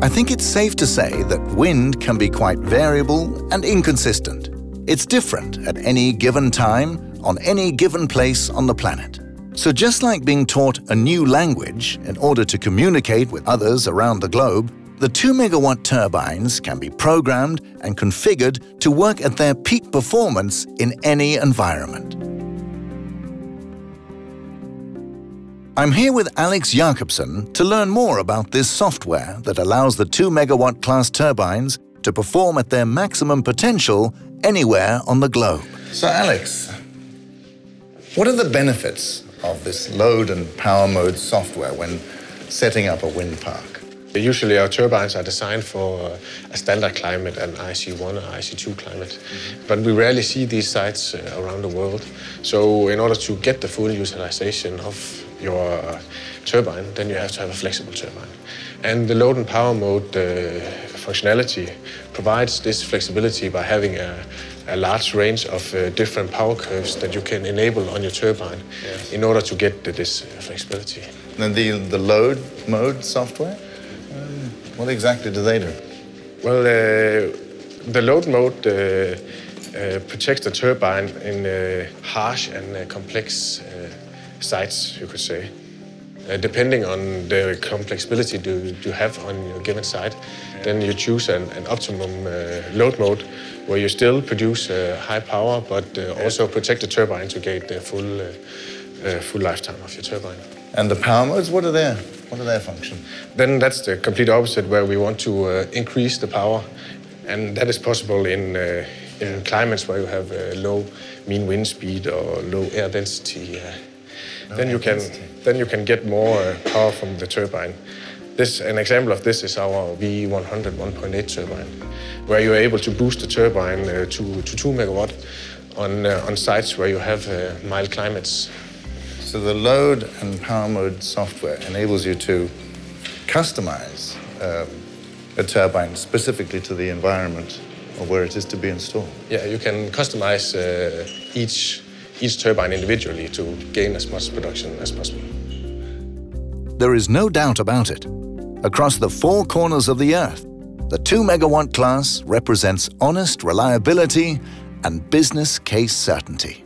I think it's safe to say that wind can be quite variable and inconsistent. It's different at any given time, on any given place on the planet. So just like being taught a new language in order to communicate with others around the globe, the 2-megawatt turbines can be programmed and configured to work at their peak performance in any environment. I'm here with Alex Jakobsen to learn more about this software that allows the 2-megawatt class turbines to perform at their maximum potential anywhere on the globe. So Alex, what are the benefits of this load and power mode software when setting up a wind park? Usually our turbines are designed for a standard climate, an IC1 or IC2 climate, but we rarely see these sites around the world. So in order to get the full utilization of your turbine, then you have to have a flexible turbine. And the load and power mode functionality provides this flexibility by having a large range of different power curves that you can enable on your turbine in order to get this flexibility. And the load mode software, what exactly do they do? Well, the load mode protects the turbine in harsh and complex sites, you could say. Depending on the complexity you have on your given site, then you choose an optimum load mode where you still produce high power but also protect the turbine to get the full lifetime of your turbine. And the power modes, what are they? What are their function? Then that's the complete opposite, where we want to increase the power, and that is possible in climates where you have low mean wind speed or low air density. Then you can get more power from the turbine. An example of this is our V100 1.8 turbine, where you are able to boost the turbine to 2 megawatt on sites where you have mild climates. So the load and power mode software enables you to customize a turbine specifically to the environment or where it is to be installed. Yeah, you can customize each turbine individually to gain as much production as possible. There is no doubt about it. Across the four corners of the Earth, the 2-megawatt class represents honest reliability and business case certainty.